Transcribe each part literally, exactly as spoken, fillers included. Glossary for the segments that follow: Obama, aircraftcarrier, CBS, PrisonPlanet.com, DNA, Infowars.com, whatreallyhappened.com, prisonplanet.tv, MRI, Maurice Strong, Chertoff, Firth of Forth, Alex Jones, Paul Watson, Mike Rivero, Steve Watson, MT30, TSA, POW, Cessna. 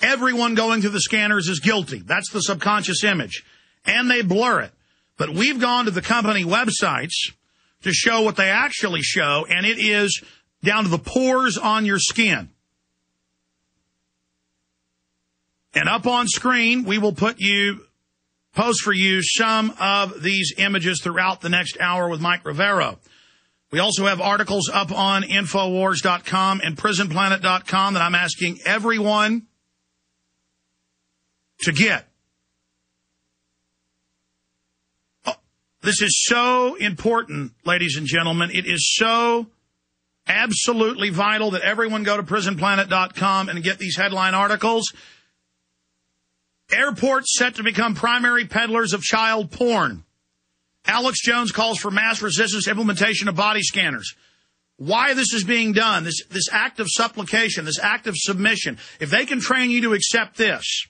Everyone going through the scanners is guilty. That's the subconscious image. And they blur it. But we've gone to the company websites to show what they actually show, and it is down to the pores on your skin. And up on screen, we will put you, post for you some of these images throughout the next hour with Mike Rivero. We also have articles up on Infowars dot com and Prison Planet dot com that I'm asking everyone to get. Oh, this is so important, ladies and gentlemen. It is so absolutely vital that everyone go to Prison Planet dot com and get these headline articles. Airports set to become primary peddlers of child porn. Alex Jones calls for mass resistance implementation of body scanners. Why this is being done, this, this act of supplication, this act of submission, if they can train you to accept this,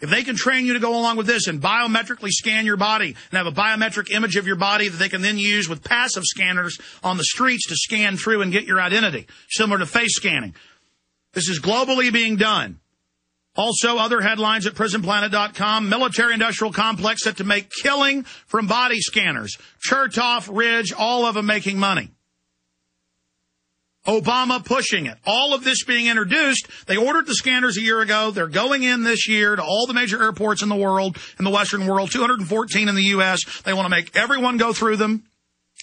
if they can train you to go along with this and biometrically scan your body and have a biometric image of your body that they can then use with passive scanners on the streets to scan through and get your identity, similar to face scanning. This is globally being done. Also, other headlines at Prison Planet dot com, military-industrial complex set to make killing from body scanners. Chertoff, Ridge, all of them making money. Obama pushing it. All of this being introduced. They ordered the scanners a year ago. They're going in this year to all the major airports in the world, in the Western world, two hundred fourteen in the U S They want to make everyone go through them.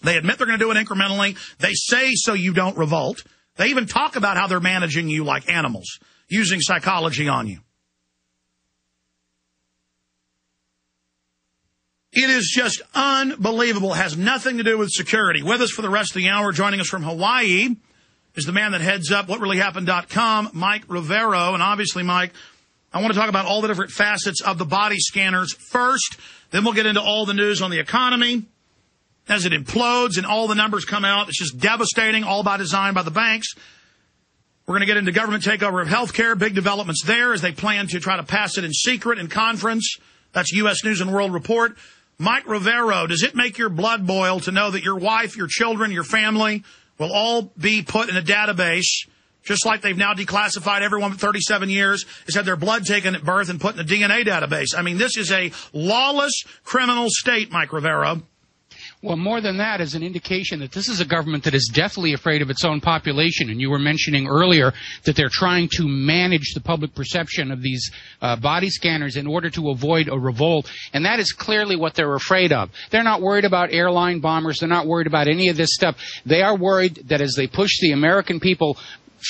They admit they're going to do it incrementally. They say so you don't revolt. They even talk about how they're managing you like animals, using psychology on you. It is just unbelievable. It has nothing to do with security. With us for the rest of the hour, joining us from Hawaii, is the man that heads up what really happened dot com, Mike Rivero. And obviously, Mike, I want to talk about all the different facets of the body scanners first. Then we'll get into all the news on the economy as it implodes and all the numbers come out. It's just devastating, all by design by the banks. We're going to get into government takeover of health care, big developments there as they plan to try to pass it in secret in conference. That's U S News and World Report. Mike Rivero, does it make your blood boil to know that your wife, your children, your family will all be put in a database, just like they've now declassified everyone for thirty-seven years, has had their blood taken at birth and put in a D N A database? I mean, this is a lawless criminal state, Mike Rivero. Well, more than that is an indication that this is a government that is deathly afraid of its own population. And you were mentioning earlier that they're trying to manage the public perception of these uh, body scanners in order to avoid a revolt. And that is clearly what they're afraid of. They're not worried about airline bombers. They're not worried about any of this stuff. They are worried that as they push the American people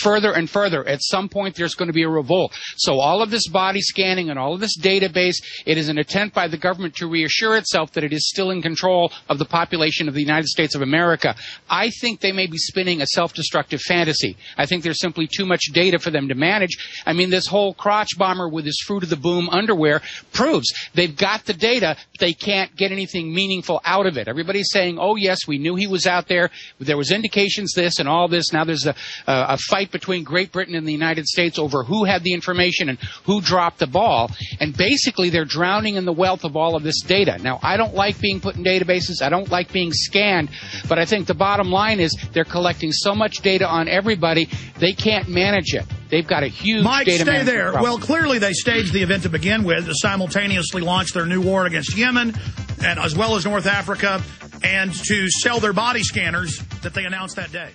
further and further, at some point there's going to be a revolt. So all of this body scanning and all of this database, it is an attempt by the government to reassure itself that it is still in control of the population of the United States of America. I think they may be spinning a self-destructive fantasy. I think there's simply too much data for them to manage. I mean, this whole crotch bomber with his fruit of the boom underwear proves they've got the data, but they can't get anything meaningful out of it. Everybody's saying, oh, yes, we knew he was out there. There was indications this and all this. Now there's a, a, a fight between Great Britain and the United States over who had the information and who dropped the ball. And basically, they're drowning in the wealth of all of this data. Now, I don't like being put in databases. I don't like being scanned. But I think the bottom line is they're collecting so much data on everybody, they can't manage it. They've got a huge Mike, data management problem. Mike, stay there. Well, clearly, they staged the event to begin with to simultaneously launch their new war against Yemen, and as well as North Africa, and to sell their body scanners that they announced that day.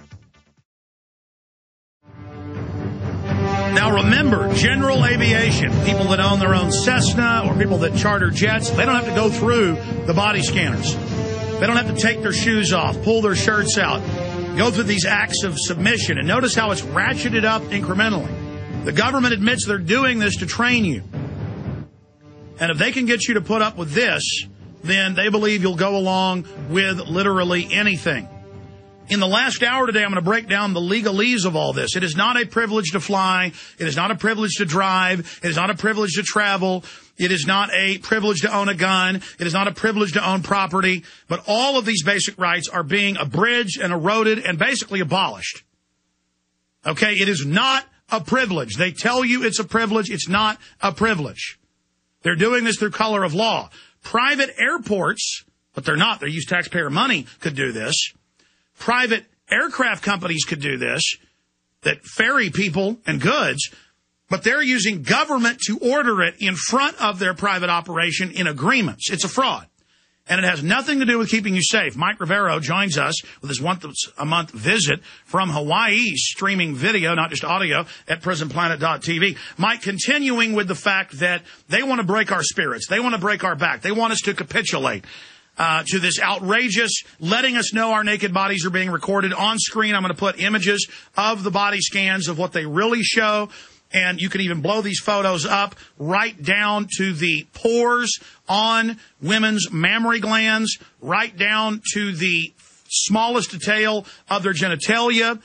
Now remember, general aviation, people that own their own Cessna or people that charter jets, they don't have to go through the body scanners. They don't have to take their shoes off, pull their shirts out, go through these acts of submission. And notice how it's ratcheted up incrementally. The government admits they're doing this to train you. And if they can get you to put up with this, then they believe you'll go along with literally anything. In the last hour today, I'm going to break down the legalese of all this. It is not a privilege to fly. It is not a privilege to drive. It is not a privilege to travel. It is not a privilege to own a gun. It is not a privilege to own property. But all of these basic rights are being abridged and eroded and basically abolished. Okay, it is not a privilege. They tell you it's a privilege. It's not a privilege. They're doing this through color of law. Private airports, but they're not. They use taxpayer money, could do this. Private aircraft companies could do this, that ferry people and goods, But they're using government to order it in front of their private operation in agreements. It's a fraud. And it has nothing to do with keeping you safe. Mike Rivero joins us with his once-a-month visit from Hawaii, streaming video, not just audio, at prison planet dot t v. Mike, continuing with the fact that they want to break our spirits. They want to break our back. They want us to capitulate uh, to this outrageous letting us know our naked bodies are being recorded on screen. I'm going to put images of the body scans of what they really show. And you can even blow these photos up right down to the pores on women's mammary glands, right down to the smallest detail of their genitalia.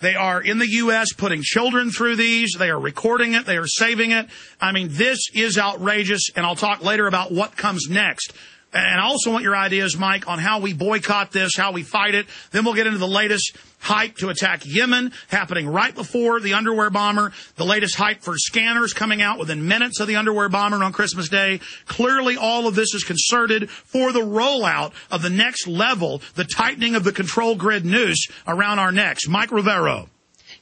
They are in the U S putting children through these. They are recording it. They are saving it. I mean, this is outrageous, and I'll talk later about what comes next. And I also want your ideas, Mike, on how we boycott this, how we fight it. Then we'll get into the latest hype to attack Yemen, happening right before the underwear bomber, the latest hype for scanners coming out within minutes of the underwear bomber on Christmas Day. Clearly, all of this is concerted for the rollout of the next level, the tightening of the control grid noose around our necks. Mike Rivero.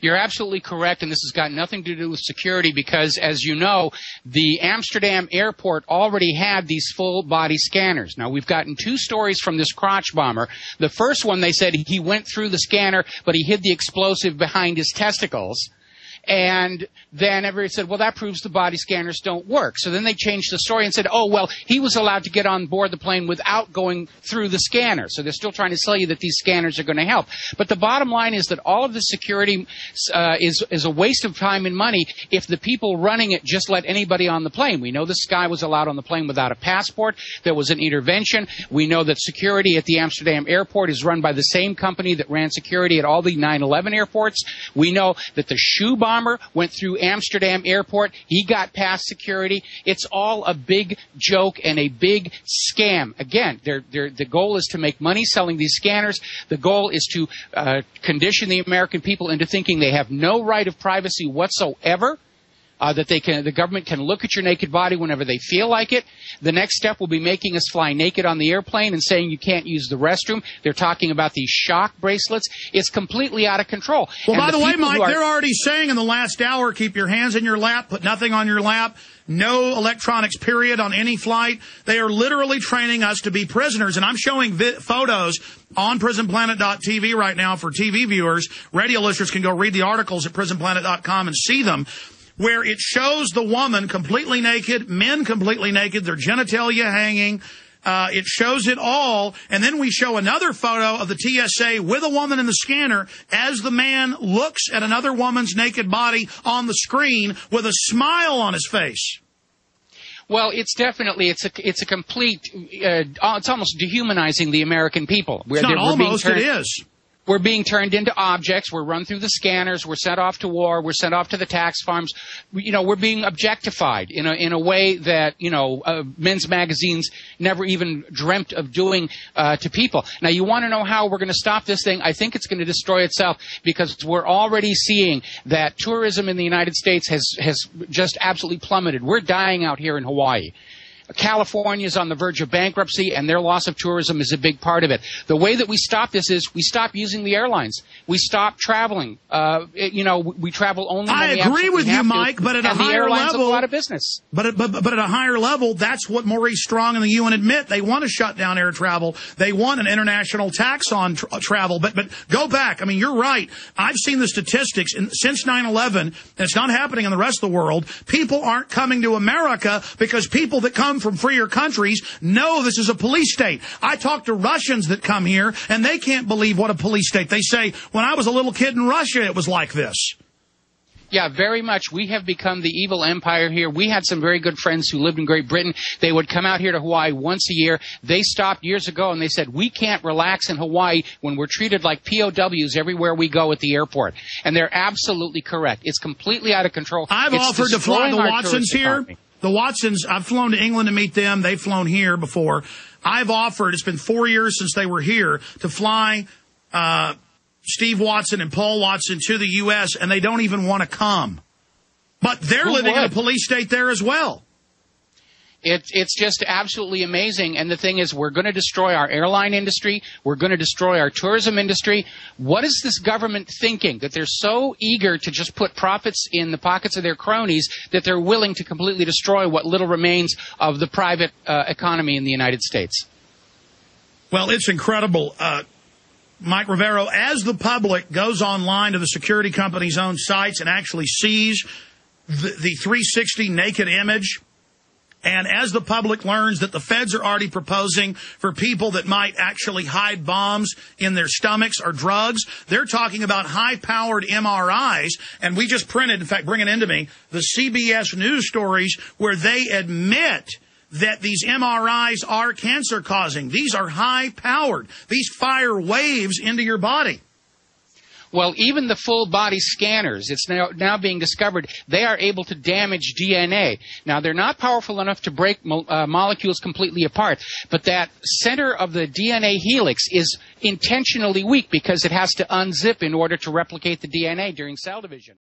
You're absolutely correct, and this has got nothing to do with security because, as you know, the Amsterdam airport already had these full-body scanners. Now, we've gotten two stories from this crotch bomber. The first one, they said he went through the scanner, but he hid the explosive behind his testicles. And then everybody said, well, that proves the body scanners don't work. So then they changed the story and said, oh, well, he was allowed to get on board the plane without going through the scanner. So they're still trying to sell you that these scanners are going to help. But the bottom line is that all of the security uh, is, is a waste of time and money if the people running it just let anybody on the plane. We know this guy was allowed on the plane without a passport. There was an intervention. We know that security at the Amsterdam airport is run by the same company that ran security at all the nine eleven airports. We know that the shoe bomb went through Amsterdam airport. He got past security. It's all a big joke and a big scam. Again, they're, they're, the goal is to make money selling these scanners. The goal is to uh, condition the American people into thinking they have no right of privacy whatsoever. Uh, that they can, the government can look at your naked body whenever they feel like it. The next step will be making us fly naked on the airplane and saying you can't use the restroom. They're talking about these shock bracelets. It's completely out of control. Well, and by the, the way, Mike, are... they're already saying in the last hour, keep your hands in your lap, put nothing on your lap, no electronics period on any flight. They are literally training us to be prisoners, and I'm showing vi- photos on prison planet dot t v right now for T V viewers. Radio listeners can go read the articles at prison planet dot com and see them, where it shows the woman completely naked, men completely naked, their genitalia hanging. Uh, it shows it all, and then we show another photo of the T S A with a woman in the scanner as the man looks at another woman's naked body on the screen with a smile on his face. Well, it's definitely, it's a, it's a complete, uh, it's almost dehumanizing the American people. It's not almost, it is. We're being turned into objects. We're run through the scanners. We're sent off to war. We're sent off to the tax farms. You know, we're being objectified in a, in a way that, you know, uh, men's magazines never even dreamt of doing uh, to people. Now, you want to know how we're going to stop this thing? I think it's going to destroy itself because we're already seeing that tourism in the United States has, has just absolutely plummeted. We're dying out here in Hawaii. California is on the verge of bankruptcy, and their loss of tourism is a big part of it. The way that we stop this is we stop using the airlines. We stop traveling. Uh, it, you know, we travel only. I agree with you, Mike, but at a higher level, a lot of business. But, but but at a higher level, that's what Maurice Strong and the U N admit. They want to shut down air travel. They want an international tax on tra- travel. But but go back. I mean, you're right. I've seen the statistics in, since nine eleven, and it's not happening in the rest of the world. People aren't coming to America because people that come from freer countries know this is a police state. I talk to Russians that come here, and they can't believe what a police state. They say, when I was a little kid in Russia, it was like this. Yeah, very much. We have become the evil empire here. We had some very good friends who lived in Great Britain. They would come out here to Hawaii once a year. They stopped years ago, and they said, we can't relax in Hawaii when we're treated like P O Ws everywhere we go at the airport. And they're absolutely correct. It's completely out of control. I've it's offered to fly the Watsons here. The Watsons, I've flown to England to meet them. They've flown here before. I've offered, it's been four years since they were here, to fly uh, Steve Watson and Paul Watson to the U S, and they don't even want to come. But they're Who living would? in a police state there as well. It's it's just absolutely amazing. And the thing is, we're going to destroy our airline industry. We're going to destroy our tourism industry. What is this government thinking, that they're so eager to just put profits in the pockets of their cronies that they're willing to completely destroy what little remains of the private uh, economy in the United States? Well, it's incredible, uh, Mike Rivero. As the public goes online to the security company's own sites and actually sees the, the three sixty naked image, and as the public learns that the feds are already proposing for people that might actually hide bombs in their stomachs or drugs, they're talking about high-powered M R Is. And we just printed, in fact, bring it into me, the C B S News stories where they admit that these M R Is are cancer-causing. These are high-powered. These fire waves into your body. Well, even the full-body scanners, it's now, now being discovered, they are able to damage D N A. Now, they're not powerful enough to break mo uh, molecules completely apart, but that center of the D N A helix is intentionally weak because it has to unzip in order to replicate the D N A during cell division.